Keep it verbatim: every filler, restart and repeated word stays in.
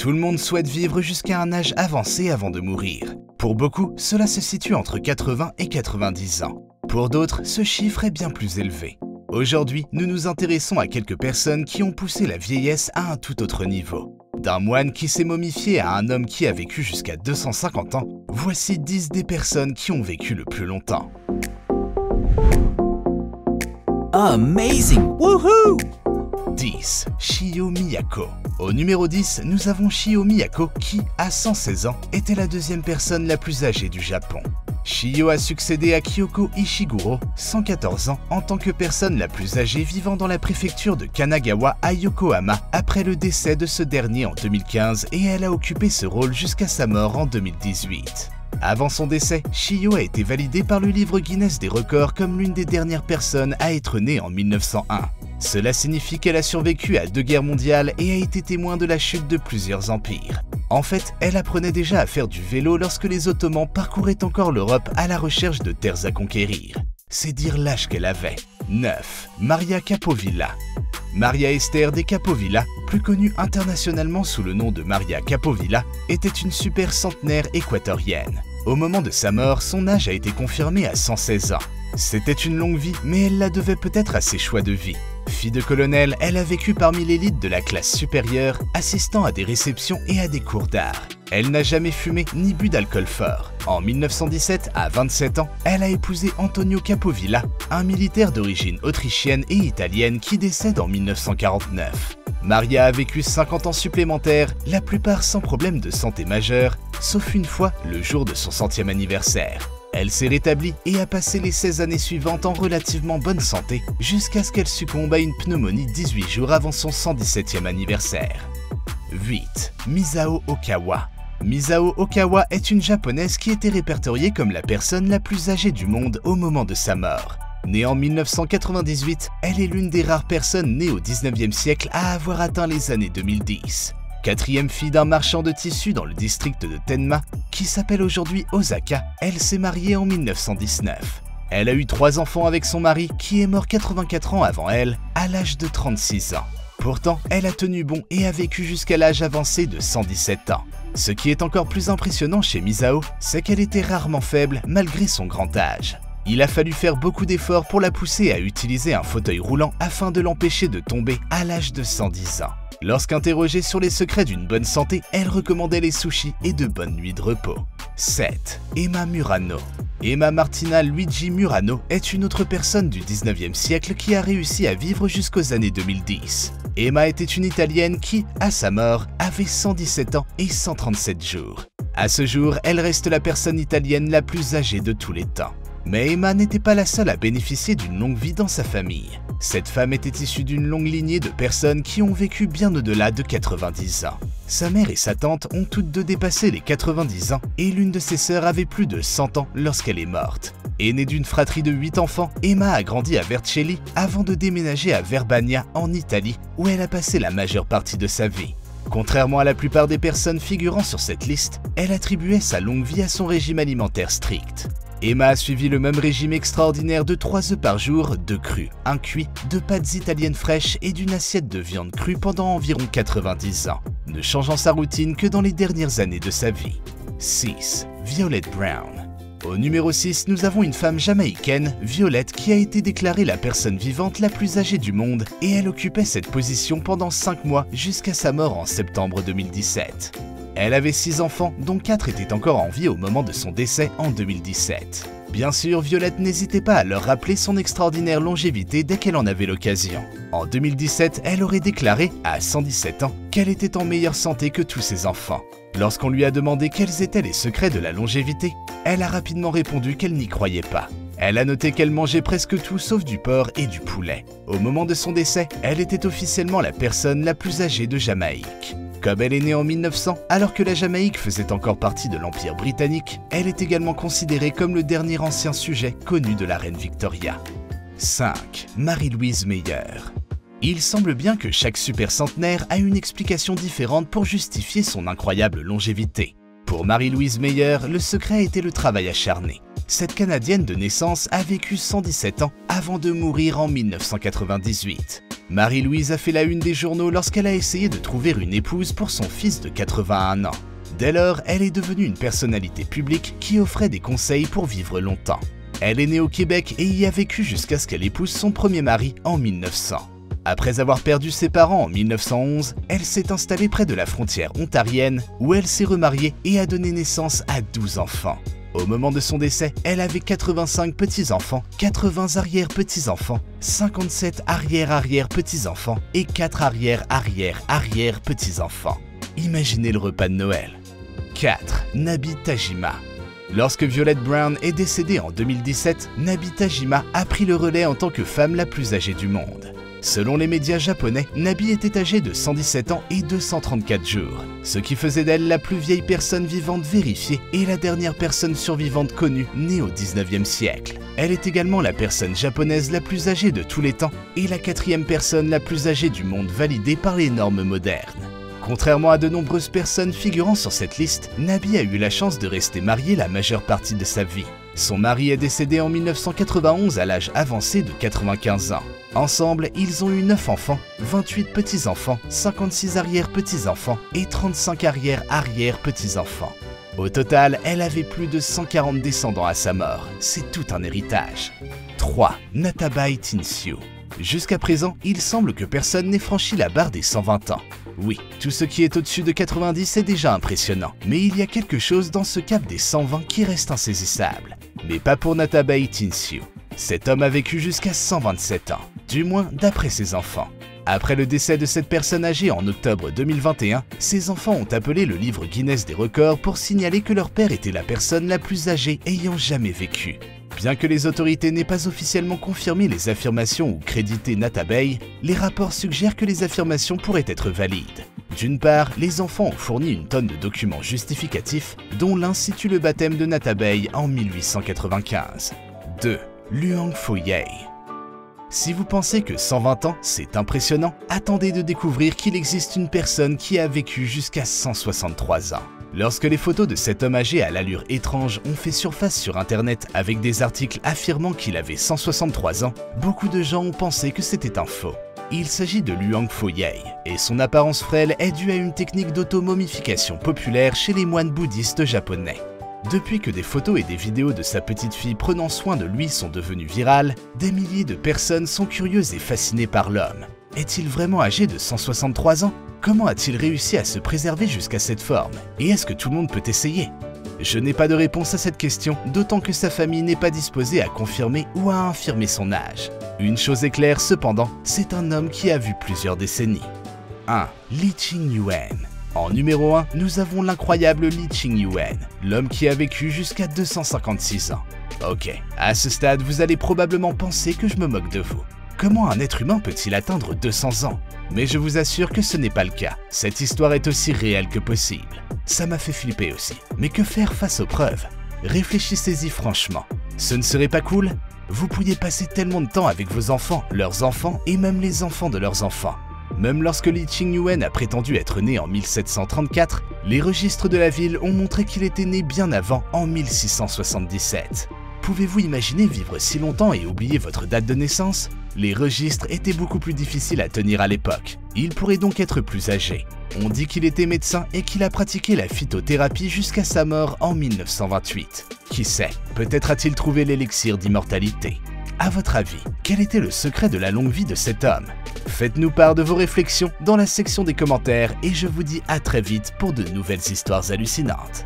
Tout le monde souhaite vivre jusqu'à un âge avancé avant de mourir. Pour beaucoup, cela se situe entre quatre-vingts et quatre-vingt-dix ans. Pour d'autres, ce chiffre est bien plus élevé. Aujourd'hui, nous nous intéressons à quelques personnes qui ont poussé la vieillesse à un tout autre niveau. D'un moine qui s'est momifié à un homme qui a vécu jusqu'à deux cent cinquante ans, voici dix des personnes qui ont vécu le plus longtemps. Amazing! Woohoo! dix. Chiyo Miyako. Au numéro dix, nous avons Chiyo Miyako qui, à cent seize ans, était la deuxième personne la plus âgée du Japon. Chiyo a succédé à Kiyoko Ishiguro, cent quatorze ans, en tant que personne la plus âgée vivant dans la préfecture de Kanagawa à Yokohama après le décès de ce dernier en deux mille quinze, et elle a occupé ce rôle jusqu'à sa mort en deux mille dix-huit. Avant son décès, Chiyo a été validée par le livre Guinness des records comme l'une des dernières personnes à être née en mille neuf cent un. Cela signifie qu'elle a survécu à deux guerres mondiales et a été témoin de la chute de plusieurs empires. En fait, elle apprenait déjà à faire du vélo lorsque les Ottomans parcouraient encore l'Europe à la recherche de terres à conquérir. C'est dire l'âge qu'elle avait. neuf. Maria Capovilla. Maria Esther de Capovilla, plus connue internationalement sous le nom de Maria Capovilla, était une super centenaire équatorienne. Au moment de sa mort, son âge a été confirmé à cent seize ans. C'était une longue vie, mais elle la devait peut-être à ses choix de vie. Fille de colonel, elle a vécu parmi l'élite de la classe supérieure, assistant à des réceptions et à des cours d'art. Elle n'a jamais fumé ni bu d'alcool fort. En mille neuf cent dix-sept, à vingt-sept ans, elle a épousé Antonio Capovilla, un militaire d'origine autrichienne et italienne qui décède en mille neuf cent quarante-neuf. Maria a vécu cinquante ans supplémentaires, la plupart sans problème de santé majeur, sauf une fois le jour de son centième anniversaire. Elle s'est rétablie et a passé les seize années suivantes en relativement bonne santé, jusqu'à ce qu'elle succombe à une pneumonie dix-huit jours avant son cent dix-septième anniversaire. huit. Misao Okawa. Misao Okawa est une japonaise qui était répertoriée comme la personne la plus âgée du monde au moment de sa mort. Née en mille neuf cent quatre-vingt-dix-huit, elle est l'une des rares personnes nées au dix-neuvième siècle à avoir atteint les années deux mille dix. Quatrième fille d'un marchand de tissus dans le district de Tenma, qui s'appelle aujourd'hui Osaka, elle s'est mariée en mille neuf cent dix-neuf. Elle a eu trois enfants avec son mari, qui est mort quatre-vingt-quatre ans avant elle, à l'âge de trente-six ans. Pourtant, elle a tenu bon et a vécu jusqu'à l'âge avancé de cent dix-sept ans. Ce qui est encore plus impressionnant chez Misao, c'est qu'elle était rarement faible malgré son grand âge. Il a fallu faire beaucoup d'efforts pour la pousser à utiliser un fauteuil roulant afin de l'empêcher de tomber à l'âge de cent dix ans. Lorsqu'interrogée sur les secrets d'une bonne santé, elle recommandait les sushis et de bonnes nuits de repos. sept. Emma Murano. Emma Martina Luigi Murano est une autre personne du dix-neuvième siècle qui a réussi à vivre jusqu'aux années deux mille dix. Emma était une Italienne qui, à sa mort, avait cent dix-sept ans et cent trente-sept jours. À ce jour, elle reste la personne italienne la plus âgée de tous les temps. Mais Emma n'était pas la seule à bénéficier d'une longue vie dans sa famille. Cette femme était issue d'une longue lignée de personnes qui ont vécu bien au-delà de quatre-vingt-dix ans. Sa mère et sa tante ont toutes deux dépassé les quatre-vingt-dix ans et l'une de ses sœurs avait plus de cent ans lorsqu'elle est morte. Aînée d'une fratrie de huit enfants, Emma a grandi à Vercelli avant de déménager à Verbania en Italie où elle a passé la majeure partie de sa vie. Contrairement à la plupart des personnes figurant sur cette liste, elle attribuait sa longue vie à son régime alimentaire strict. Emma a suivi le même régime extraordinaire de trois œufs par jour, deux crus, un cuit, deux pâtes italiennes fraîches et d'une assiette de viande crue pendant environ quatre-vingt-dix ans, ne changeant sa routine que dans les dernières années de sa vie. six. Violette Brown. Au numéro six, nous avons une femme jamaïcaine, Violette, qui a été déclarée la personne vivante la plus âgée du monde et elle occupait cette position pendant cinq mois jusqu'à sa mort en septembre deux mille dix-sept. Elle avait six enfants, dont quatre étaient encore en vie au moment de son décès en deux mille dix-sept. Bien sûr, Violette n'hésitait pas à leur rappeler son extraordinaire longévité dès qu'elle en avait l'occasion. En deux mille dix-sept, elle aurait déclaré, à cent dix-sept ans, qu'elle était en meilleure santé que tous ses enfants. Lorsqu'on lui a demandé quels étaient les secrets de la longévité, elle a rapidement répondu qu'elle n'y croyait pas. Elle a noté qu'elle mangeait presque tout sauf du porc et du poulet. Au moment de son décès, elle était officiellement la personne la plus âgée de Jamaïque. Comme elle est née en mille neuf cents, alors que la Jamaïque faisait encore partie de l'Empire britannique, elle est également considérée comme le dernier ancien sujet connu de la reine Victoria. cinq. Marie-Louise Meyer. Il semble bien que chaque supercentenaire a une explication différente pour justifier son incroyable longévité. Pour Marie-Louise Meyer, le secret était le travail acharné. Cette Canadienne de naissance a vécu cent dix-sept ans avant de mourir en mille neuf cent quatre-vingt-dix-huit. Marie-Louise a fait la une des journaux lorsqu'elle a essayé de trouver une épouse pour son fils de quatre-vingt-un ans. Dès lors, elle est devenue une personnalité publique qui offrait des conseils pour vivre longtemps. Elle est née au Québec et y a vécu jusqu'à ce qu'elle épouse son premier mari en mille neuf cents. Après avoir perdu ses parents en mille neuf cent onze, elle s'est installée près de la frontière ontarienne où elle s'est remariée et a donné naissance à douze enfants. Au moment de son décès, elle avait quatre-vingt-cinq petits-enfants, quatre-vingts arrière-petits-enfants, cinquante-sept arrière-arrière-petits-enfants et quatre arrière-arrière-arrière-petits-enfants. Imaginez le repas de Noël. quatre. Nabi Tajima. Lorsque Violette Brown est décédée en deux mille dix-sept, Nabi Tajima a pris le relais en tant que femme la plus âgée du monde. Selon les médias japonais, Nabi était âgée de cent dix-sept ans et deux cent trente-quatre jours, ce qui faisait d'elle la plus vieille personne vivante vérifiée et la dernière personne survivante connue née au dix-neuvième siècle. Elle est également la personne japonaise la plus âgée de tous les temps et la quatrième personne la plus âgée du monde validée par les normes modernes. Contrairement à de nombreuses personnes figurant sur cette liste, Nabi a eu la chance de rester mariée la majeure partie de sa vie. Son mari est décédé en mille neuf cent quatre-vingt-onze à l'âge avancé de quatre-vingt-quinze ans. Ensemble, ils ont eu neuf enfants, vingt-huit petits-enfants, cinquante-six arrière-petits-enfants et trente-cinq arrière-arrière-petits-enfants. Au total, elle avait plus de cent quarante descendants à sa mort. C'est tout un héritage. trois. Natabai Tinsiu. Jusqu'à présent, il semble que personne n'ait franchi la barre des cent vingt ans. Oui, tout ce qui est au-dessus de quatre-vingt-dix est déjà impressionnant, mais il y a quelque chose dans ce cap des cent vingt qui reste insaisissable. Mais pas pour Natabai Tinsiu. Cet homme a vécu jusqu'à cent vingt-sept ans, du moins d'après ses enfants. Après le décès de cette personne âgée en octobre deux mille vingt et un, ses enfants ont appelé le livre Guinness des records pour signaler que leur père était la personne la plus âgée ayant jamais vécu. Bien que les autorités n'aient pas officiellement confirmé les affirmations ou crédité Natabai, les rapports suggèrent que les affirmations pourraient être valides. D'une part, les enfants ont fourni une tonne de documents justificatifs, dont l'un situe le baptême de Natabai en mille huit cent quatre-vingt-quinze. deux. Luang Fou Yei. Si vous pensez que cent vingt ans, c'est impressionnant, attendez de découvrir qu'il existe une personne qui a vécu jusqu'à cent soixante-trois ans. Lorsque les photos de cet homme âgé à l'allure étrange ont fait surface sur Internet avec des articles affirmant qu'il avait cent soixante-trois ans, beaucoup de gens ont pensé que c'était un faux. Il s'agit de Luang Fou Yei, et son apparence frêle est due à une technique d'automomification populaire chez les moines bouddhistes japonais. Depuis que des photos et des vidéos de sa petite fille prenant soin de lui sont devenues virales, des milliers de personnes sont curieuses et fascinées par l'homme. Est-il vraiment âgé de cent soixante-trois ans ? Comment a-t-il réussi à se préserver jusqu'à cette forme? Et est-ce que tout le monde peut essayer? Je n'ai pas de réponse à cette question, d'autant que sa famille n'est pas disposée à confirmer ou à infirmer son âge. Une chose est claire cependant, c'est un homme qui a vu plusieurs décennies. un. Li Qingyuan. En numéro un, nous avons l'incroyable Li Qingyuan, l'homme qui a vécu jusqu'à deux cent cinquante-six ans. Ok, à ce stade, vous allez probablement penser que je me moque de vous. Comment un être humain peut-il atteindre deux cents ans? Mais je vous assure que ce n'est pas le cas. Cette histoire est aussi réelle que possible. Ça m'a fait flipper aussi. Mais que faire face aux preuves? Réfléchissez-y franchement. Ce ne serait pas cool? Vous pourriez passer tellement de temps avec vos enfants, leurs enfants et même les enfants de leurs enfants. Même lorsque Li Qingyuan a prétendu être né en mille sept cent trente-quatre, les registres de la ville ont montré qu'il était né bien avant, en mille six cent soixante-dix-sept. Pouvez-vous imaginer vivre si longtemps et oublier votre date de naissance? Les registres étaient beaucoup plus difficiles à tenir à l'époque. Il pourrait donc être plus âgé. On dit qu'il était médecin et qu'il a pratiqué la phytothérapie jusqu'à sa mort en mille neuf cent vingt-huit. Qui sait, peut-être a-t-il trouvé l'élixir d'immortalité. À votre avis, quel était le secret de la longue vie de cet homme? Faites-nous part de vos réflexions dans la section des commentaires et je vous dis à très vite pour de nouvelles histoires hallucinantes.